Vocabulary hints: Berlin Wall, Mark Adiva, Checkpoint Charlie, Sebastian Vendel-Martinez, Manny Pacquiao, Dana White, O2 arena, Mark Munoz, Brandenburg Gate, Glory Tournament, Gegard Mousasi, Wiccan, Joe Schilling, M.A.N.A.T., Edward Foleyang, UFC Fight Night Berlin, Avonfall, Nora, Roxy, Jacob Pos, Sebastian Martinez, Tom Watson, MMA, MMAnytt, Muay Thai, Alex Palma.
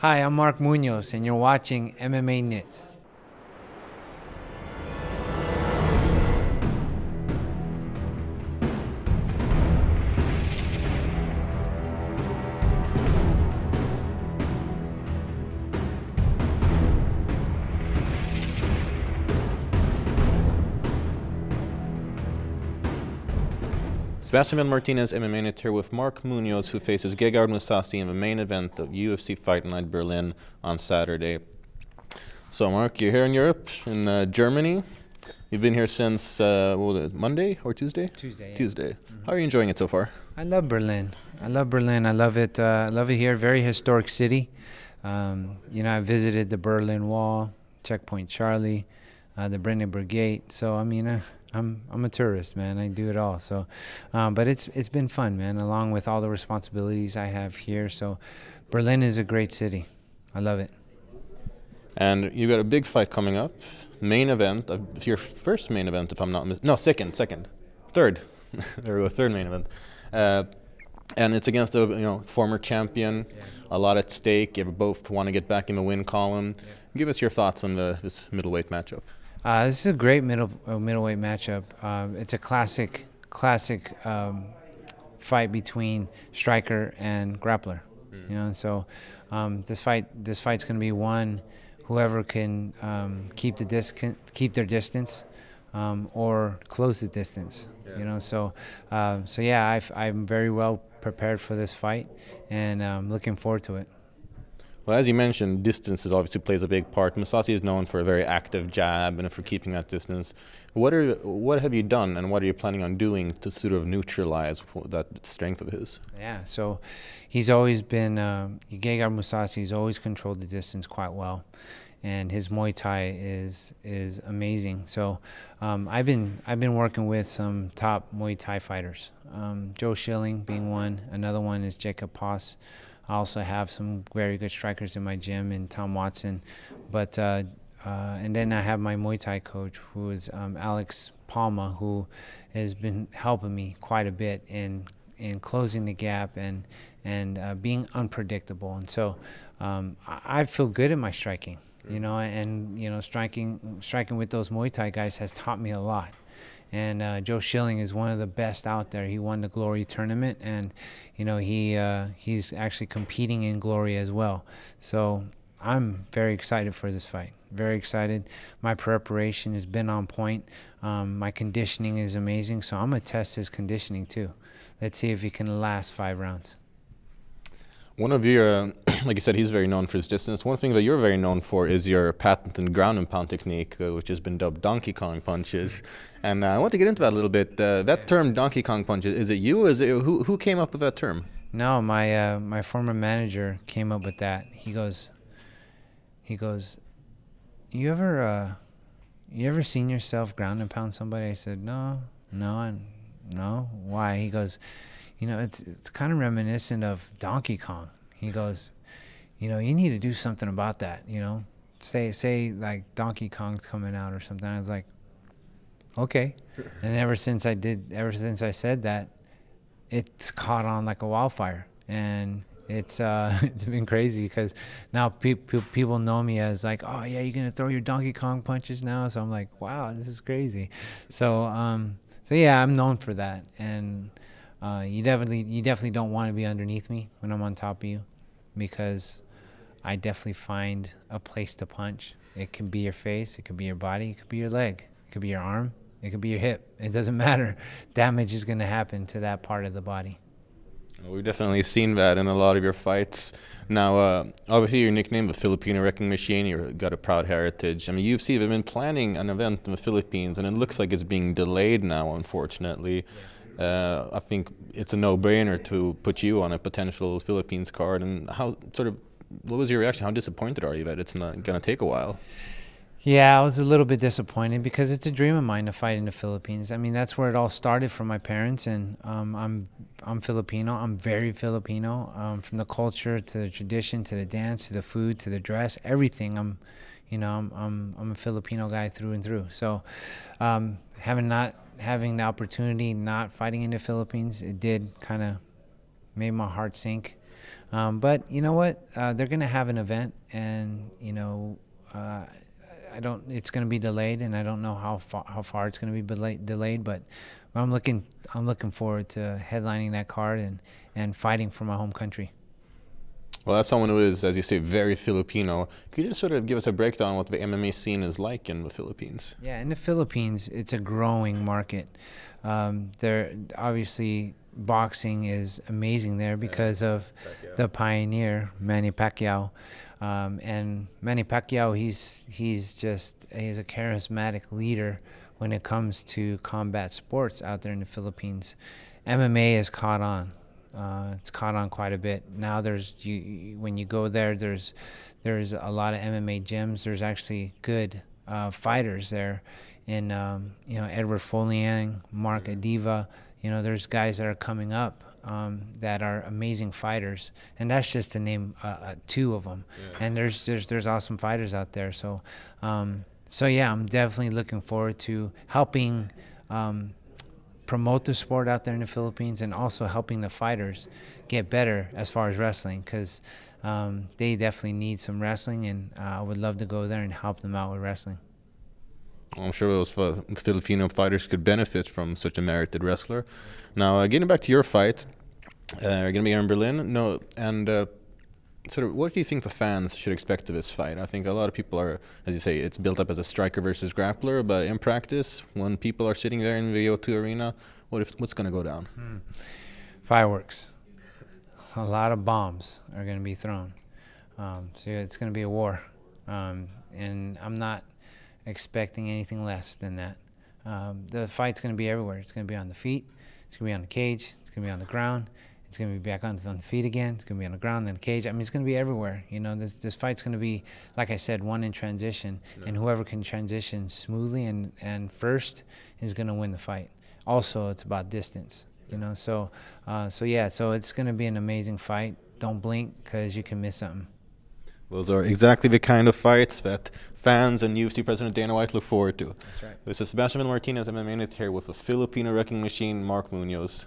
Hi, I'm Mark Munoz, and you're watching MMAnytt. Sebastian Vendel-Martinez, MMAnytt, here with Mark Munoz, who faces Gegard Mousasi in the main event of UFC Fight Night Berlin on Saturday. So, Mark, you're here in Europe, in Germany. You've been here since Monday or Tuesday? Tuesday. Yeah. Tuesday. Mm-hmm. How are you enjoying it so far? I love Berlin. I love Berlin. I love it. I love it here. Very historic city. You know, I visited the Berlin Wall, Checkpoint Charlie, the Brandenburg Gate. So, I mean, I'm a tourist, man. I do it all. So, but it's been fun, man, along with all the responsibilities I have here. So Berlin is a great city. I love it. And you got a big fight coming up. Main event, your first main event, if I'm not mistaken. No, third. There was a third main event. And it's against a former champion. Yeah. A lot at stake. You both want to get back in the win column. Yeah. Give us your thoughts on this middleweight matchup. This is a great middleweight matchup. It's a classic fight between striker and grappler. Mm. You know, so this fight's going to be one whoever can keep their distance or close the distance. Yeah. You know, so so yeah, I'm very well prepared for this fight, and I'm looking forward to it. Well, as you mentioned, distance obviously plays a big part. Mousasi is known for a very active jab and for keeping that distance. What have you done, and what are you planning on doing to sort of neutralize that strength of his? Yeah, so he's always been, Gegard Mousasi has always controlled the distance quite well, and his Muay Thai is amazing. So I've been working with some top Muay Thai fighters, Joe Schilling being one. Another one is Jacob Pos. I also have some very good strikers in my gym, and Tom Watson, but and then I have my Muay Thai coach, who is Alex Palma, who has been helping me quite a bit in closing the gap and being unpredictable. And so I feel good in my striking, you know, and striking with those Muay Thai guys has taught me a lot. And Joe Schilling is one of the best out there. He won the Glory Tournament, and you know he's actually competing in Glory as well. So I'm very excited for this fight. Very excited. My preparation has been on point. My conditioning is amazing. So I'm gonna test his conditioning too. Let's see if he can last 5 rounds. One of your, like you said, he's very known for his distance. One thing that you're very known for is your patented ground and pound technique, which has been dubbed Donkey Kong punches. And I want to get into that a little bit. That term, Donkey Kong punches, is it you? Or is it who came up with that term? No, my former manager came up with that. He goes, you ever seen yourself ground and pound somebody? I said, no. Why? He goes, you know, it's kind of reminiscent of Donkey Kong. He goes, you know, you need to do something about that, you know. Say like Donkey Kong's coming out or something. I was like, okay. And ever since I said that, it's caught on like a wildfire. And it's been crazy, because now people know me as like, oh yeah, you're gonna throw your Donkey Kong punches now. So I'm like, wow, this is crazy. So so yeah, I'm known for that. And you definitely don't want to be underneath me when I'm on top of you, because I definitely find a place to punch. It can be your face, it could be your body, it could be your leg, it could be your arm, it could be your hip. It doesn't matter. Damage is going to happen to that part of the body. Well, we've definitely seen that in a lot of your fights. Now, obviously, your nickname, the Filipino Wrecking Machine, you've got a proud heritage. I mean, UFC have been planning an event in the Philippines, and it looks like it's being delayed now, unfortunately. Yeah. I think it's a no-brainer to put you on a potential Philippines card. And what was your reaction? How disappointed are you that it's not going to take a while? Yeah, I was a little bit disappointed, because it's a dream of mine to fight in the Philippines. I mean, that's where it all started for my parents, and I'm Filipino. I'm very Filipino, from the culture to the tradition to the dance to the food to the dress, everything. I'm a Filipino guy through and through. So, having the opportunity not fighting in the Philippines, it did kind of made my heart sink. But you know what? They're going to have an event, and you know, I don't. It's going to be delayed, and I don't know how far it's going to be delayed. But I'm looking forward to headlining that card and fighting for my home country. Well, that's someone who is, as you say, very Filipino. Could you just sort of give us a breakdown on what the MMA scene is like in the Philippines? Yeah, in the Philippines, it's a growing market. There, obviously, boxing is amazing there because of Pacquiao, the pioneer Manny Pacquiao. And Manny Pacquiao, he's a charismatic leader when it comes to combat sports out there in the Philippines. MMA has caught on. It's caught on quite a bit. Now when you go there, there's a lot of MMA gyms. There's actually good fighters there, in you know, Edward Foleyang, Mark Adiva. You know, there's guys that are coming up that are amazing fighters, and that's just to name two of them. Yeah. And there's awesome fighters out there. So yeah, I'm definitely looking forward to helping promote the sport out there in the Philippines, and also helping the fighters get better as far as wrestling, because they definitely need some wrestling, and I would love to go there and help them out with wrestling. I'm sure those Filipino fighters could benefit from such a merited wrestler. Now, getting back to your fight, you're going to be here in Berlin. No, and sort of, what do you think the fans should expect of this fight? I think a lot of people are, as you say, it's built up as a striker versus grappler, but in practice, when people are sitting there in the O2 arena, what's going to go down? Fireworks. A lot of bombs are going to be thrown. So it's going to be a war. And I'm not expecting anything less than that. The fight's going to be everywhere. It's going to be on the feet. It's going to be on the cage. It's going to be on the ground. It's going to be back on the feet again. It's going to be on the ground and cage. I mean, it's going to be everywhere. You know, this fight's going to be, like I said, one in transition. No. And whoever can transition smoothly and first is going to win the fight. Also, it's about distance, you know. So, yeah, so it's going to be an amazing fight. Don't blink, because you can miss something. Those are exactly the kind of fights that fans and UFC President Dana White look forward to. That's right. This is Sebastian Martinez, M.A.N.A.T. here with a Filipino wrecking machine, Mark Munoz.